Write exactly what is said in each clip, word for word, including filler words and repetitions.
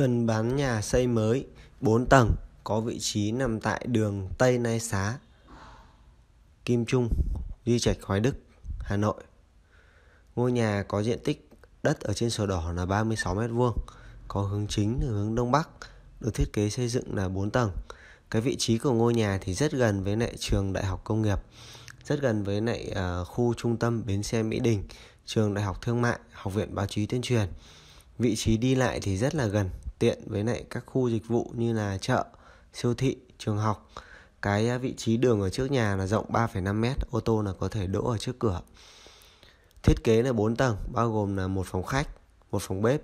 cần bán nhà xây mới bốn tầng, có vị trí nằm tại đường Tây Lai Xá, Kim Trung, Duy Trạch, Hoài Đức, Hà Nội. Ngôi nhà có diện tích đất ở trên sổ đỏ là ba mươi sáu mét vuông, có hướng chính là hướng Đông Bắc, được thiết kế xây dựng là bốn tầng. Cái vị trí của ngôi nhà thì rất gần với lại trường Đại học Công nghiệp, rất gần với lại uh, khu trung tâm bến xe Mỹ Đình, trường Đại học Thương mại, Học viện Báo chí Tuyên truyền. Vị trí đi lại thì rất là gần, tiện với lại các khu dịch vụ như là chợ, siêu thị, trường học. Cái vị trí đường ở trước nhà là rộng ba phẩy năm mét, ô tô là có thể đỗ ở trước cửa. Thiết kế là bốn tầng, bao gồm là một phòng khách, một phòng bếp,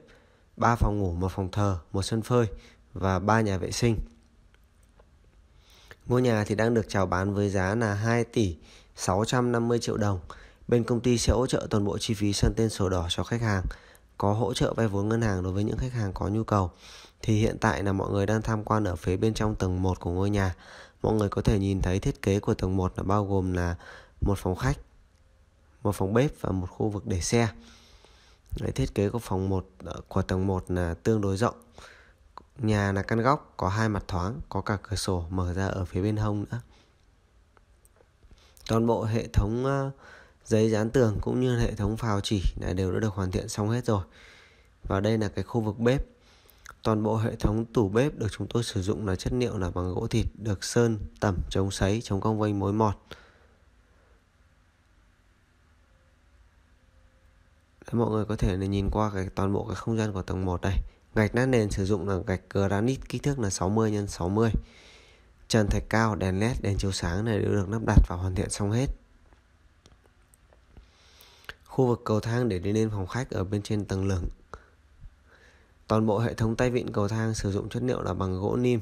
ba phòng ngủ, một phòng thờ, một sân phơi và ba nhà vệ sinh. Ngôi nhà thì đang được chào bán với giá là hai tỷ sáu trăm năm mươi triệu đồng. Bên công ty sẽ hỗ trợ toàn bộ chi phí sơn tên sổ đỏ cho khách hàng, có hỗ trợ vay vốn ngân hàng đối với những khách hàng có nhu cầu. Thì hiện tại là mọi người đang tham quan ở phía bên trong tầng một của ngôi nhà. Mọi người có thể nhìn thấy thiết kế của tầng một là bao gồm là một phòng khách, một phòng bếp và một khu vực để xe. Đấy, thiết kế của phòng một của tầng một là tương đối rộng. Nhà là căn góc, có hai mặt thoáng, có cả cửa sổ mở ra ở phía bên hông nữa. Toàn bộ hệ thống giấy dán tường cũng như hệ thống phào chỉ là đều đã được hoàn thiện xong hết rồi. Và đây là cái khu vực bếp. Toàn bộ hệ thống tủ bếp được chúng tôi sử dụng là chất liệu là bằng gỗ thịt, được sơn, tẩm, chống sấy, chống cong vênh, mối mọt. Đấy, mọi người có thể là nhìn qua cái toàn bộ cái không gian của tầng một đây. Gạch nát nền sử dụng là gạch granite, kích thước là sáu mươi nhân sáu mươi. Trần thạch cao, đèn led, đèn chiếu sáng này đều được lắp đặt và hoàn thiện xong hết. Khu vực cầu thang để đi lên phòng khách ở bên trên tầng lửng. Toàn bộ hệ thống tay vịn cầu thang sử dụng chất liệu là bằng gỗ lim.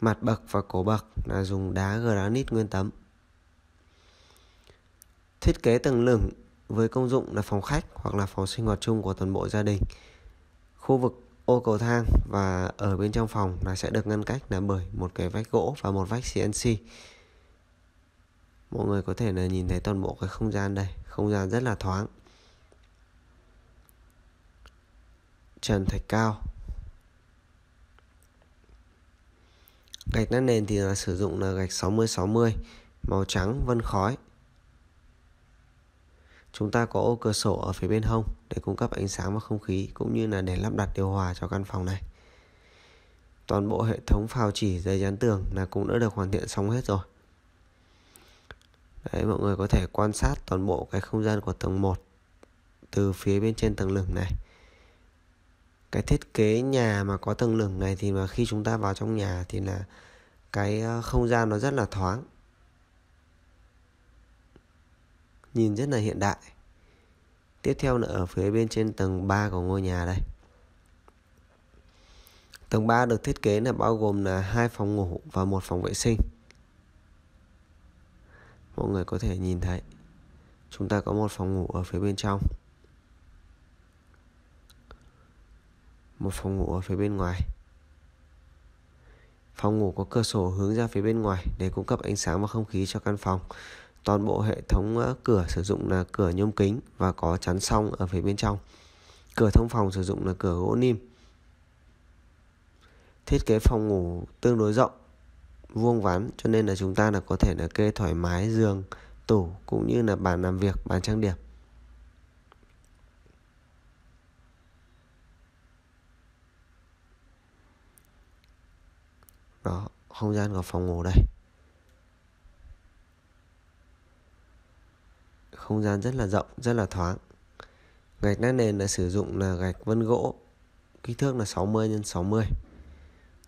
Mặt bậc và cổ bậc là dùng đá granite nguyên tấm. Thiết kế tầng lửng với công dụng là phòng khách hoặc là phòng sinh hoạt chung của toàn bộ gia đình. Khu vực ô cầu thang và ở bên trong phòng là sẽ được ngăn cách là bởi một cái vách gỗ và một vách xê en xê. Mọi người có thể là nhìn thấy toàn bộ cái không gian đây, không gian rất là thoáng. Trần thạch cao. Gạch nát nền thì là sử dụng là gạch sáu mươi sáu mươi, màu trắng vân khói. Chúng ta có ô cửa sổ ở phía bên hông để cung cấp ánh sáng và không khí, cũng như là để lắp đặt điều hòa cho căn phòng này. Toàn bộ hệ thống phào chỉ, giấy dán tường là cũng đã được hoàn thiện xong hết rồi. Đấy, mọi người có thể quan sát toàn bộ cái không gian của tầng một từ phía bên trên tầng lửng này. Cái thiết kế nhà mà có tầng lửng này thì mà khi chúng ta vào trong nhà thì là cái không gian nó rất là thoáng, nhìn rất là hiện đại. Tiếp theo là ở phía bên trên tầng ba của ngôi nhà đây. Tầng ba được thiết kế là bao gồm là hai phòng ngủ và một phòng vệ sinh. Mọi người có thể nhìn thấy chúng ta có một phòng ngủ ở phía bên trong, một phòng ngủ ở phía bên ngoài. Phòng ngủ có cửa sổ hướng ra phía bên ngoài để cung cấp ánh sáng và không khí cho căn phòng. Toàn bộ hệ thống cửa sử dụng là cửa nhôm kính và có chắn song ở phía bên trong. Cửa thông phòng sử dụng là cửa gỗ lim. Thiết kế phòng ngủ tương đối rộng, vuông vắn, cho nên là chúng ta là có thể là kê thoải mái giường, tủ cũng như là bàn làm việc, bàn trang điểm. Đó, không gian của phòng ngủ đây. Không gian rất là rộng, rất là thoáng. Gạch nát nền là sử dụng là gạch vân gỗ, kích thước là sáu mươi nhân sáu mươi.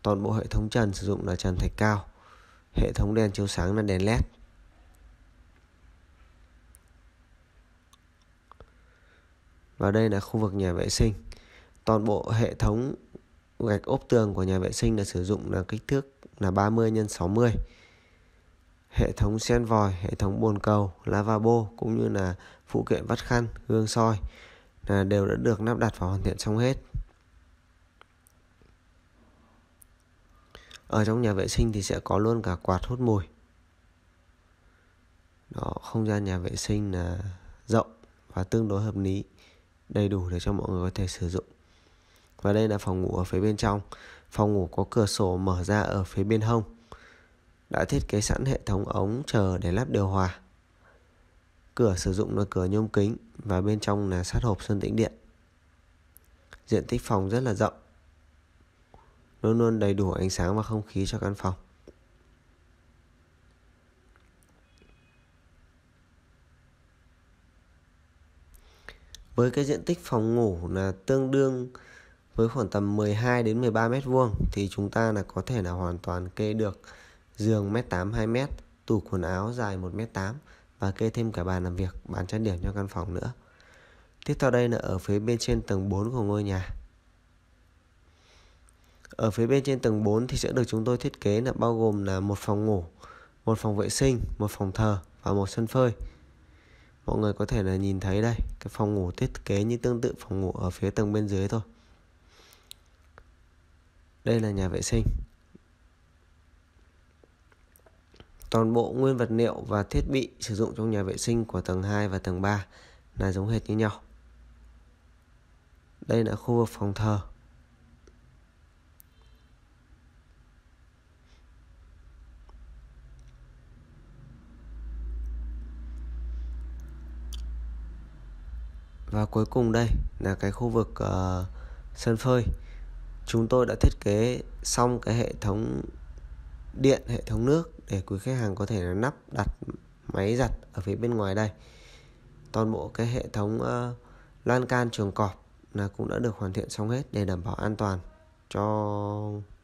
Toàn bộ hệ thống trần sử dụng là trần thạch cao. Hệ thống đèn chiếu sáng là đèn led. Và đây là khu vực nhà vệ sinh. Toàn bộ hệ thống gạch ốp tường của nhà vệ sinh là sử dụng là kích thước là ba mươi nhân sáu mươi. Hệ thống sen vòi, hệ thống bồn cầu, lavabo cũng như là phụ kiện vắt khăn, gương soi là đều đã được lắp đặt và hoàn thiện xong hết. Ở trong nhà vệ sinh thì sẽ có luôn cả quạt hút mùi. Đó, không gian nhà vệ sinh là rộng và tương đối hợp lý, đầy đủ để cho mọi người có thể sử dụng. Và đây là phòng ngủ ở phía bên trong. Phòng ngủ có cửa sổ mở ra ở phía bên hông. Đã thiết kế sẵn hệ thống ống chờ để lắp điều hòa. Cửa sử dụng là cửa nhôm kính và bên trong là sát hộp sơn tĩnh điện. Diện tích phòng rất là rộng, luôn luôn đầy đủ ánh sáng và không khí cho căn phòng. Với cái diện tích phòng ngủ là tương đương với khoảng tầm mười hai đến mười ba mét vuông thì chúng ta là có thể là hoàn toàn kê được giường một mét tám hai mét, tủ quần áo dài một mét tám và kê thêm cả bàn làm việc, bàn trang điểm cho căn phòng nữa. Tiếp theo đây là ở phía bên trên tầng bốn của ngôi nhà. Ở phía bên trên tầng bốn thì sẽ được chúng tôi thiết kế là bao gồm là một phòng ngủ, một phòng vệ sinh, một phòng thờ và một sân phơi. Mọi người có thể là nhìn thấy đây, cái phòng ngủ thiết kế như tương tự phòng ngủ ở phía tầng bên dưới thôi. Đây là nhà vệ sinh. Toàn bộ nguyên vật liệu và thiết bị sử dụng trong nhà vệ sinh của tầng hai và tầng ba là giống hệt như nhau. Đây là khu vực phòng thờ. Và cuối cùng đây là cái khu vực uh, sân phơi. Chúng tôi đã thiết kế xong cái hệ thống điện, hệ thống nước để quý khách hàng có thể là lắp đặt máy giặt ở phía bên ngoài đây. Toàn bộ cái hệ thống uh, lan can chuồng cọp là cũng đã được hoàn thiện xong hết để đảm bảo an toàn cho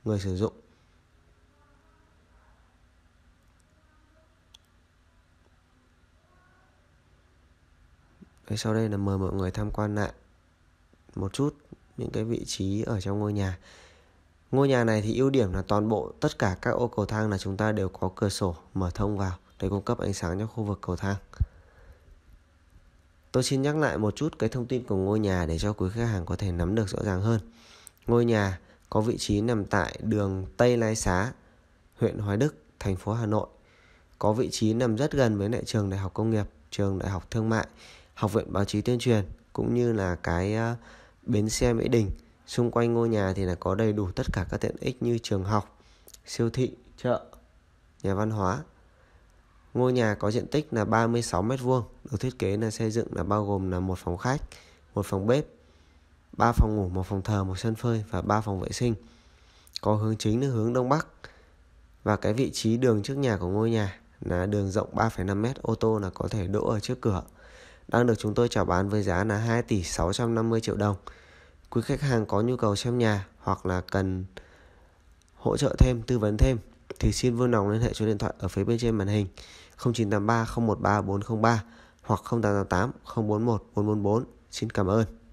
người sử dụng. Đấy, sau đây là mời mọi người tham quan lại một chút những cái vị trí ở trong ngôi nhà. Ngôi nhà này thì ưu điểm là toàn bộ tất cả các ô cầu thang là chúng ta đều có cửa sổ mở thông vào để cung cấp ánh sáng cho khu vực cầu thang. Tôi xin nhắc lại một chút cái thông tin của ngôi nhà để cho quý khách hàng có thể nắm được rõ ràng hơn. Ngôi nhà có vị trí nằm tại đường Tây Lai Xá, huyện Hoài Đức, thành phố Hà Nội. Có vị trí nằm rất gần với lại trường Đại học Công nghiệp, trường Đại học Thương mại, Học viện Báo chí Tuyên truyền cũng như là cái uh, bến xe Mỹ Đình. Xung quanh ngôi nhà thì là có đầy đủ tất cả các tiện ích như trường học, siêu thị, chợ, nhà văn hóa. Ngôi nhà có diện tích là ba mươi sáu mét vuông, được thiết kế là xây dựng là bao gồm là một phòng khách, một phòng bếp, ba phòng ngủ, một phòng thờ, một sân phơi và ba phòng vệ sinh. Có hướng chính là hướng đông bắc. Và cái vị trí đường trước nhà của ngôi nhà là đường rộng ba phẩy năm mét, ô tô là có thể đỗ ở trước cửa. Đang được chúng tôi chào bán với giá là hai tỷ sáu trăm năm mươi triệu đồng. Quý khách hàng có nhu cầu xem nhà hoặc là cần hỗ trợ thêm, tư vấn thêm thì xin vui lòng liên hệ số điện thoại ở phía bên trên màn hình không chín tám ba không một ba bốn không ba hoặc không tám tám tám không bốn một bốn bốn bốn. Xin cảm ơn.